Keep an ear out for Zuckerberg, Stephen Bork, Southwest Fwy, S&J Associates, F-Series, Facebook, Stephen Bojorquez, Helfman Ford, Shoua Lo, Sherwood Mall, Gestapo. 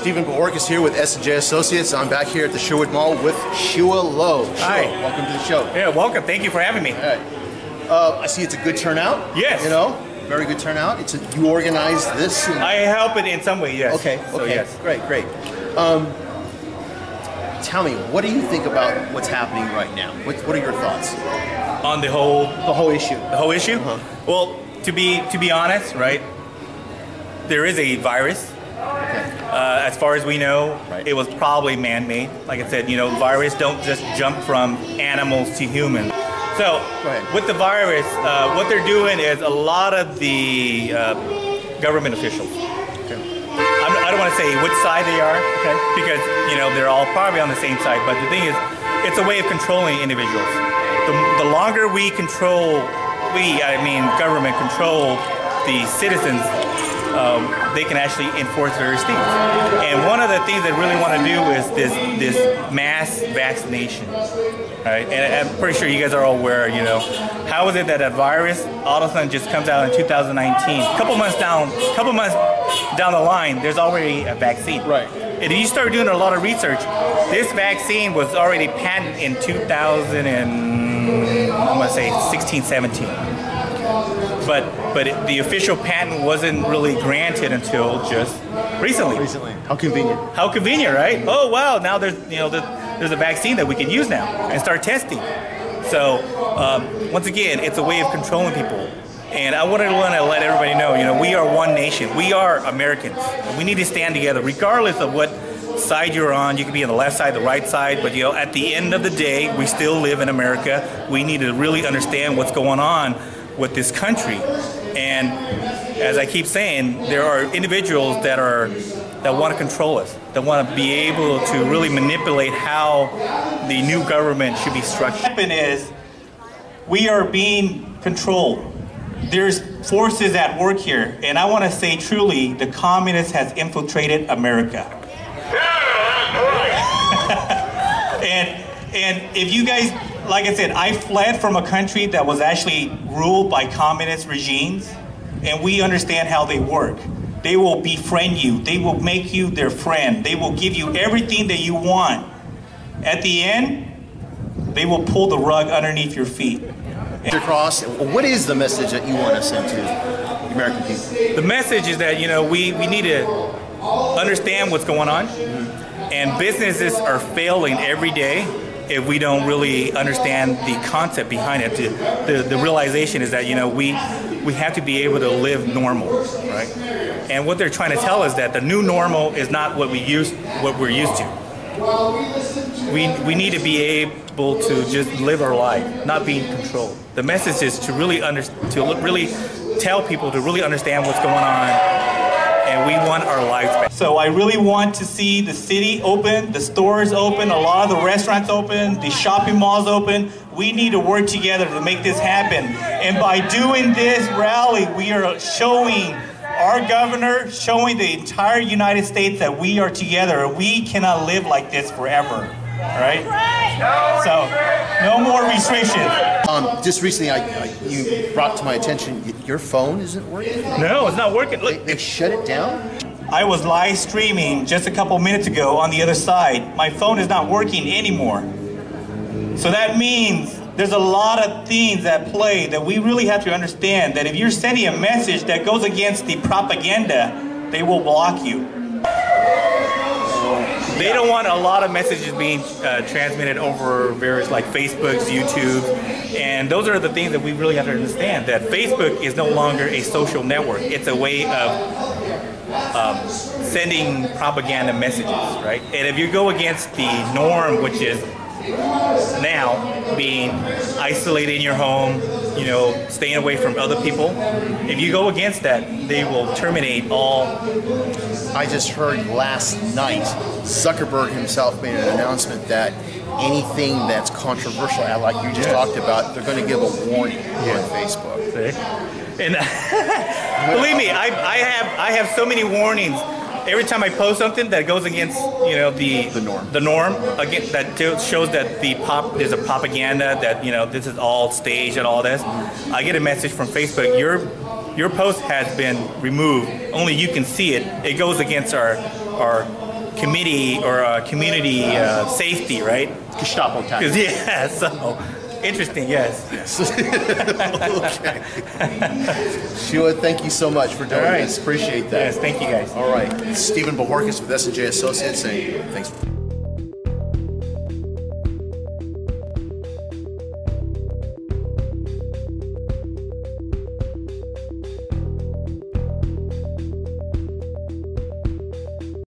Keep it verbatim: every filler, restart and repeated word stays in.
Stephen Bork is here with S and J Associates. I'm back here at the Sherwood Mall with Shoua Lo. Shoua, hi. Welcome to the show. Yeah, welcome. Thank you for having me. All right. Uh, I see it's a good turnout. Yes. You know, very good turnout. It's a, you organize this? And I help it in some way, yes. Okay, okay. So, yes. Great, great. Um, tell me, what do you think about what's happening right now? What, what are your thoughts? On the whole... The whole issue. The whole issue? Uh-huh. Well, to be, to be honest, right, there is a virus. Okay. Uh, as far as we know, right. It was probably man-made. Like I said, you know, viruses don't just jump from animals to humans. So with the virus, uh, what they're doing is a lot of the uh, government officials. Okay. I'm, I don't want to say which side they are, okay. Because you know they're all probably on the same side. But the thing is, it's a way of controlling individuals. The, the longer we control, we I mean government control the citizens. Um, they can actually enforce various things. And one of the things they really want to do is this this mass vaccination, right? And I'm pretty sure you guys are all aware, you know, how is it that a virus all of a sudden just comes out in two thousand nineteen? A couple months down, couple months down the line, there's already a vaccine. Right. And if you start doing a lot of research, this vaccine was already patented in two thousand and I'm gonna say sixteen, seventeen. But but it, the official patent wasn't really granted until just recently. Recently. How convenient. How convenient, right? Oh wow! Now there's you know the, there's a vaccine that we can use now and start testing. So um, once again, it's a way of controlling people. And I wanted to want to let everybody know, you know, we are one nation. We are Americans. And we need to stand together, regardless of what side you're on. You can be on the left side, the right side, but you know, at the end of the day, we still live in America. We need to really understand what's going on with this country. And as I keep saying, there are individuals that are that want to control us, that want to be able to really manipulate how the new government should be structured. What happened is we are being controlled. There's forces at work here, and I want to say truly, the communists has infiltrated America. Yeah, that's right. and and if you guys, like I said, I fled from a country that was actually ruled by communist regimes, and we understand how they work. They will befriend you. They will make you their friend. They will give you everything that you want. At the end, they will pull the rug underneath your feet. Across, what is the message that you want to send to the American people? The message is that, you know, we, we need to understand what's going on, mm-hmm. and businesses are failing every day. If we don't really understand the concept behind it, the, the, the realization is that, you know, we we have to be able to live normal, right? And what they're trying to tell us that the new normal is not what we used what we're used to. We we need to be able to just live our life, not be in control. The message is to really under to really tell people to really understand what's going on. And we want our lives back. So I really want to see the city open, the stores open, a lot of the restaurants open, the shopping malls open. We need to work together to make this happen. And by doing this rally, we are showing our governor, showing the entire United States that we are together. We cannot live like this forever. All right? So, no more restrictions. Um, just recently, I, I, you brought to my attention, your phone isn't working? No, it's not working. Look. They, they shut it down? I was live streaming just a couple minutes ago on the other side. My phone is not working anymore. So that means there's a lot of things at play that we really have to understand that if you're sending a message that goes against the propaganda, they will block you. They don't want a lot of messages being uh, transmitted over various like Facebooks, YouTube, and those are the things that we really have to understand, that Facebook is no longer a social network. It's a way of um, sending propaganda messages, right? And if you go against the norm, which is now being isolated in your home, you know, staying away from other people, if you go against that, they will terminate all. I just heard last night Zuckerberg himself made an announcement that anything that's controversial, like you just yes. talked about, they're going to give a warning yeah. on Facebook. See? And believe me, I, I have I have so many warnings. Every time I post something that goes against, you know, the the norm, the norm again, that shows that the pop there's a propaganda that, you know, this is all staged and all this, I get a message from Facebook. Your your post has been removed. Only you can see it. It goes against our our committee or uh, community uh, safety, right? Gestapo type. Yeah, so interesting, yes. yes. Okay. Shoua, thank you so much for doing right. this. Appreciate that. Yes, thank you guys. All right. Stephen Bojorquez with S and J Associates saying thanks.